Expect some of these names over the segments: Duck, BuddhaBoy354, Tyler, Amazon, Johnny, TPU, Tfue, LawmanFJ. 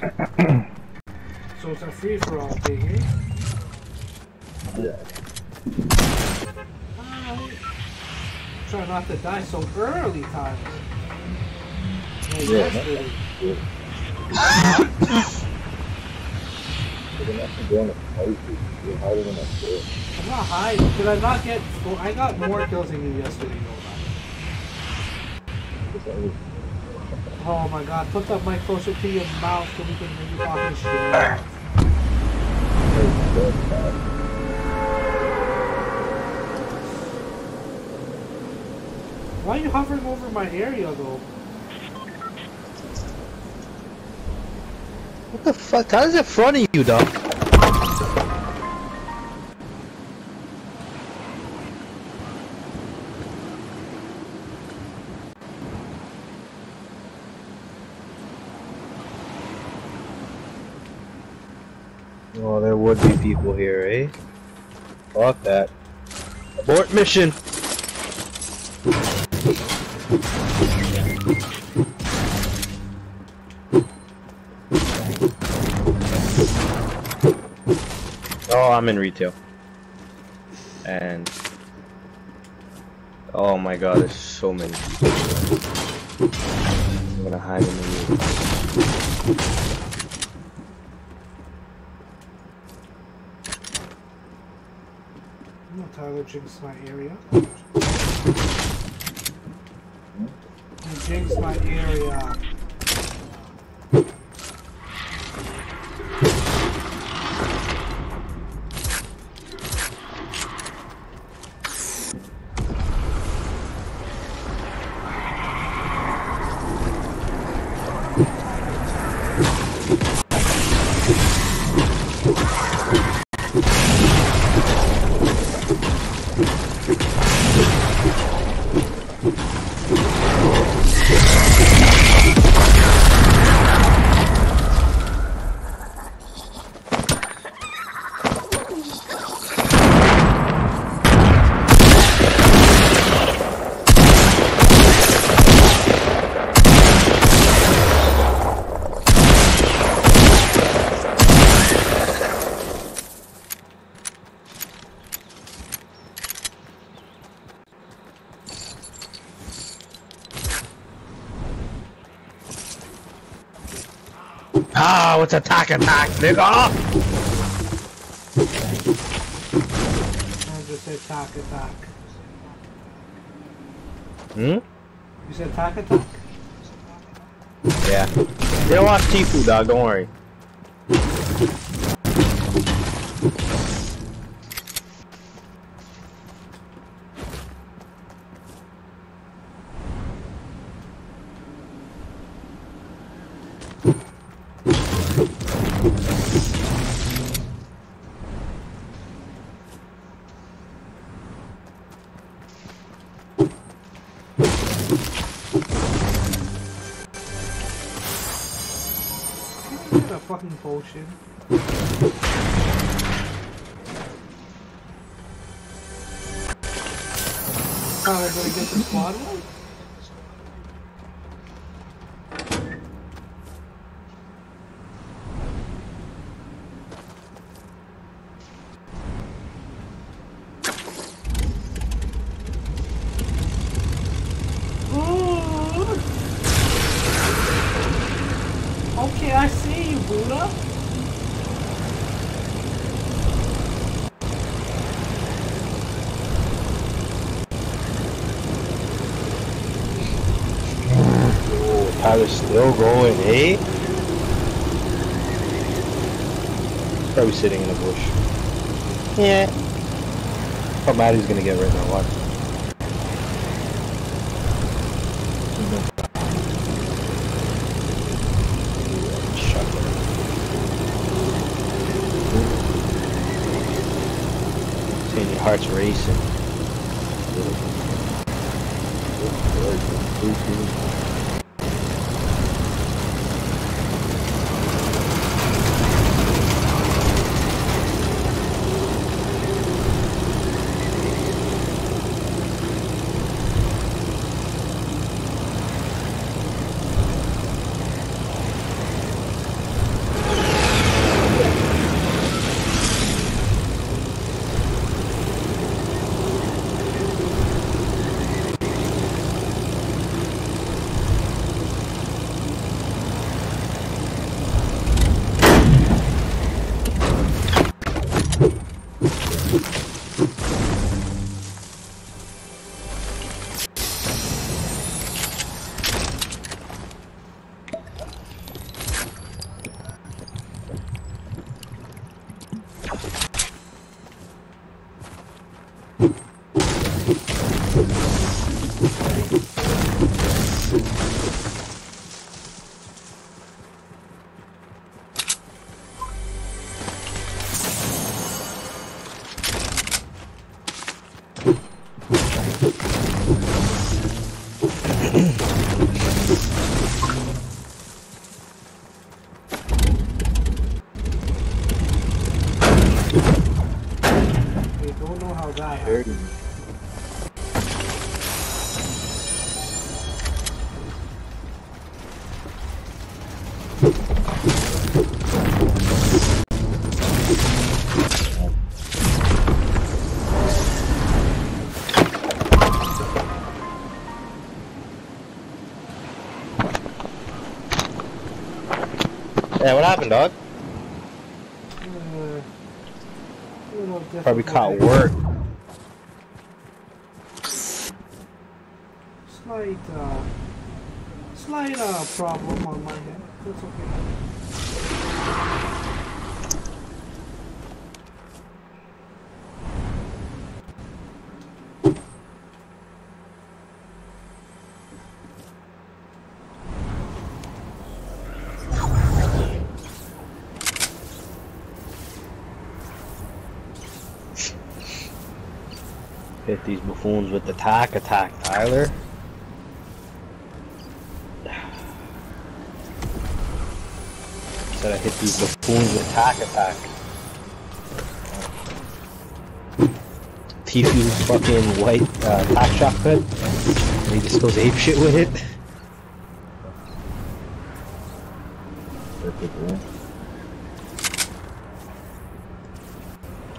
So it's a free-for-all thing, eh? Yeah. Try not to die so early, Tyler. Like yesterday. Yeah. They're not going to fight you. You're hiding in a field. I'm not hiding. Did I not get... Well, I got more kills than you yesterday, though. Oh my god, put that mic closer to your mouth so we can hear you talking shit. Why are you hovering over my area though? What the fuck? How is it in front of you, Duck? Oh, there would be people here, eh? Fuck that. Abort mission! Oh, I'm in retail. And... Oh my god, there's so many people. I'm gonna hide in the room. Tyler jinxed my area. You jinxed my area. Oh, it's attack, nigga! I just said attack. Hmm? You said attack? Yeah. You don't watch Tfue, dog, don't worry. That fucking bullshit. How are we gonna get the squad one? Okay, I see you, Buddha. Oh, Tyler's still going, eh? Probably sitting in the bush. Yeah. How mad he's gonna get right now, watch. Heart's racing. I'll die. Dirty. Yeah, what happened, dog? Probably caught work. Slight problem on my head. That's okay. Hit these buffoons with the tack attack, Tyler. Said I hit these buffoons with tack attack. Tfue's fucking white tack shotgun. And he just goes ape shit with it. Perfect, man.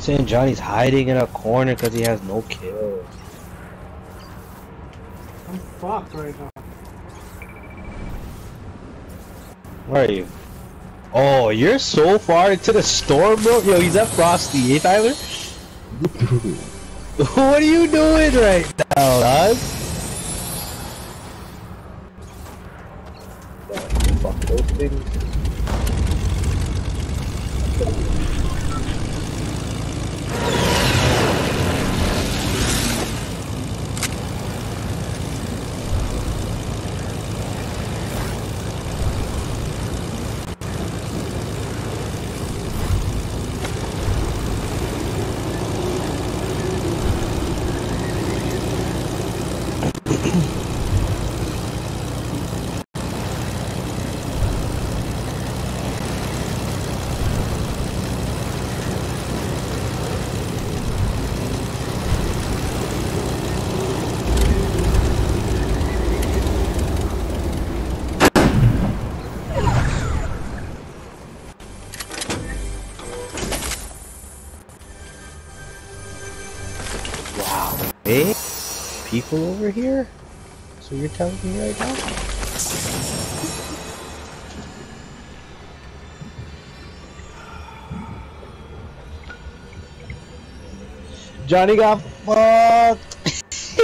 Saying Johnny's hiding in a corner because he has no kills. I'm fucked right now. Where are you? Oh, you're so far into the storm, bro. Yo, he's at Frosty, eh, Tyler? What are you doing right now, dog? Fuck those things. Hey, people over here? So you're telling me right now? Johnny got fucked! He's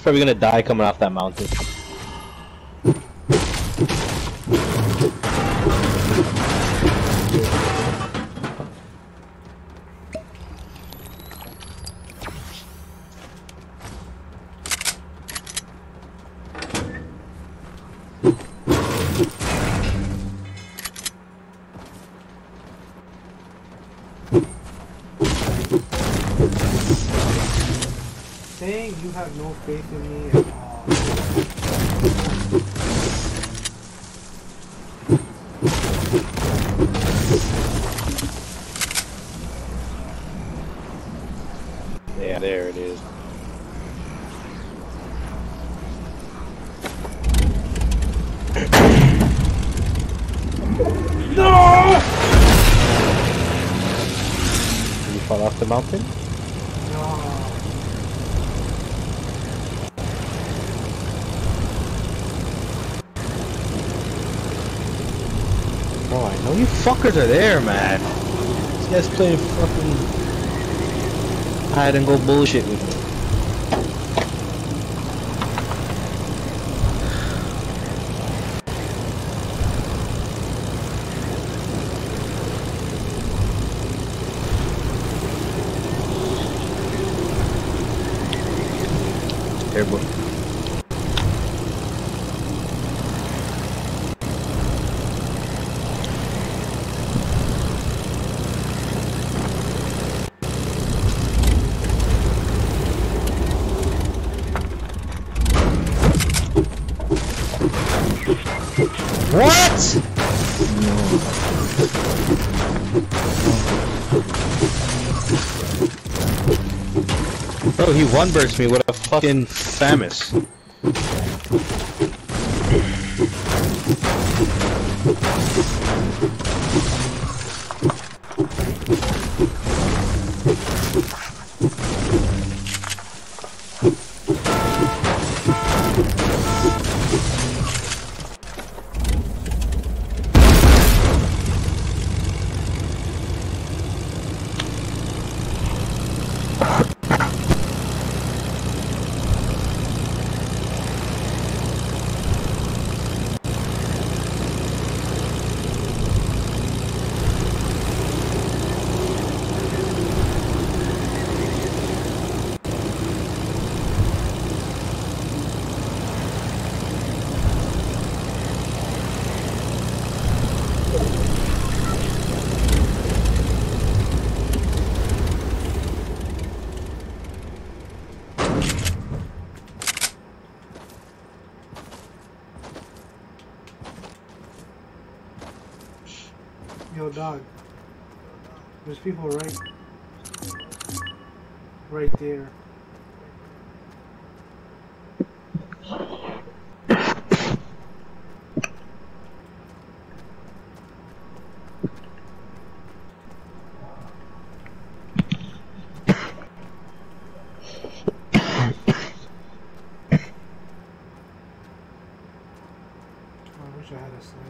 probably gonna die coming off that mountain. Saying you have no faith in me at all. Yeah, there it is. No! Did you fall off the mountain? No. Oh, I know you fuckers are there, man. This guy's playing fucking hide and go bullshit with me. Here, boy. What? No. Bro, he one burst me with a fucking Samus. Dog, there's people right there. I wish I had a sniper.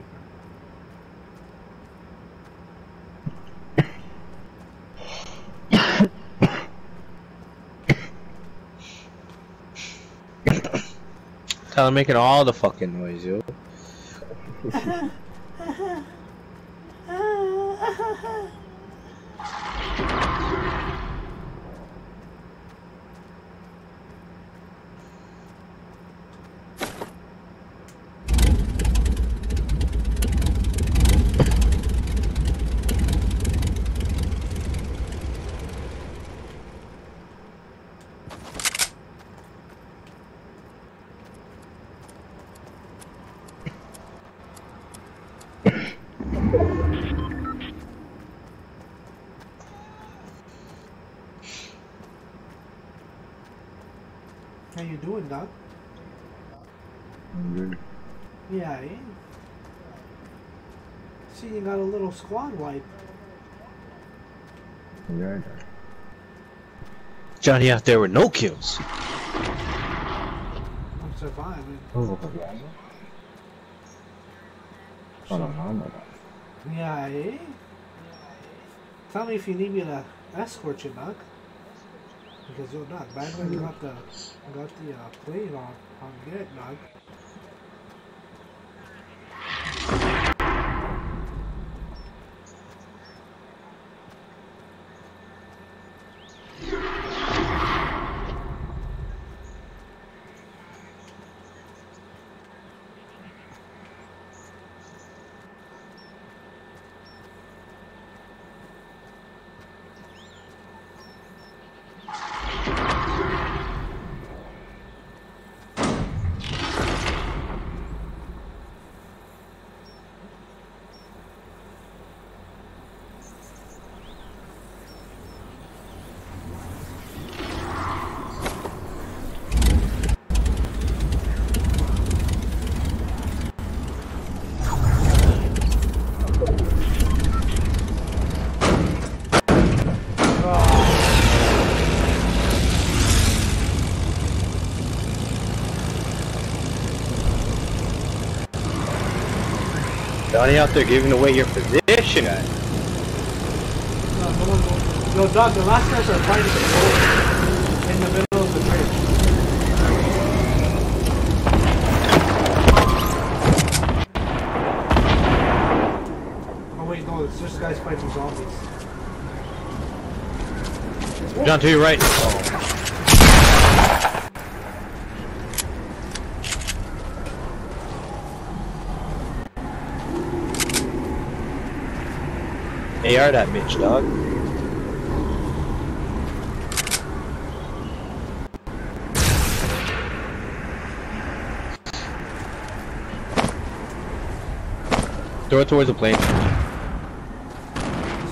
I'm making all the fucking noise, yo. How you doing, Duck? Good. Yeah, I am. See, you got a little squad wipe. Yeah. Johnny out there with no kills. I'm surviving. Yeah, eh? Tell me if you need me to escort you, Duck. Because you're not bad when you got the plate on it, Doug. Johnny out there giving away your position at. No, Doug, the last guys are fighting the in the middle of the bridge. Oh wait, no, it's just guys fighting zombies. John, to your right. Oh. AR that bitch, dog. Throw it towards the plane.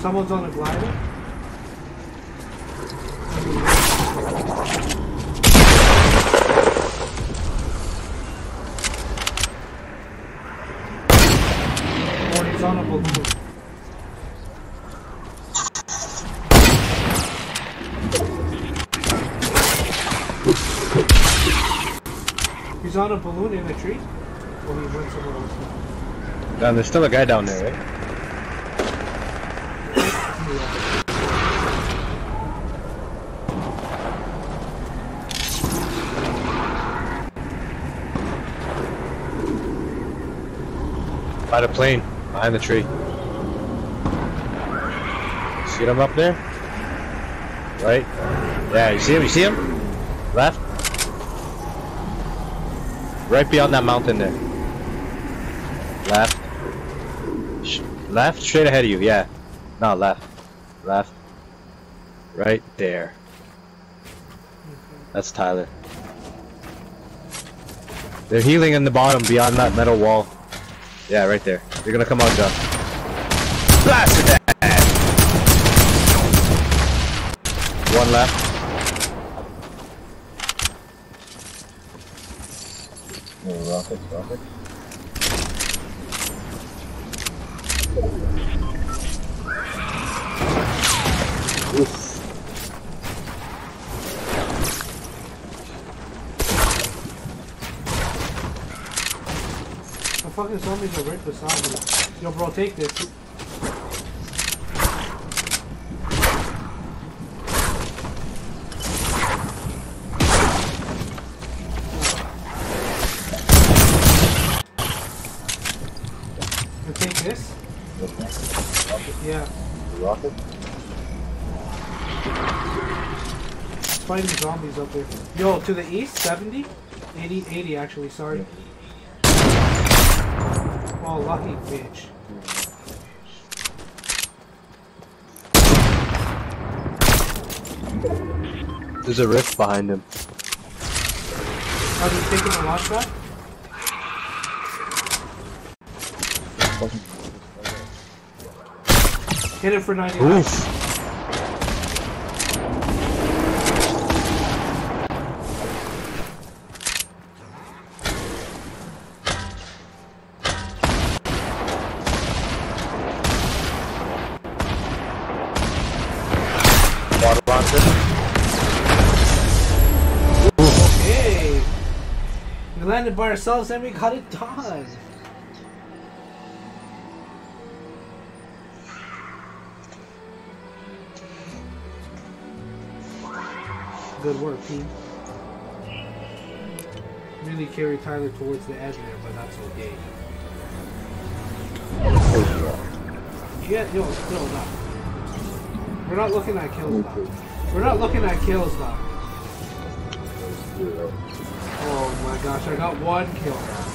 Someone's on a glider. on the box. He's on a balloon in a tree? Well, he went somewhere else. There's still a guy down there, right? Yeah. By the plane, behind the tree. See him up there? Right? Yeah, you see him? You see him? Left? Right beyond that mountain there. Left. Left, straight ahead of you, yeah. No, left. Left. Right there. That's Tyler. They're healing in the bottom beyond that metal wall. Yeah, right there. They're gonna come out, Duck. Blasted that! One left. Rockets, rockets. The fucking zombies are right beside me. Yo, bro, take this. Yeah. The rocket? Fighting zombies up there. Yo, to the east, 70? 80, 80 actually, sorry. Oh, lucky bitch. There's a rift behind him. Are they taking a launch pad? Hit it for 99. Oof. Water rocket. Okay. We landed by ourselves and we got it done. Good work, team. Really carry Tyler towards the edge there, but that's okay. Yeah, yo, still not. We're not looking at kills now. We're not looking at kills now. Oh my gosh, I got one kill.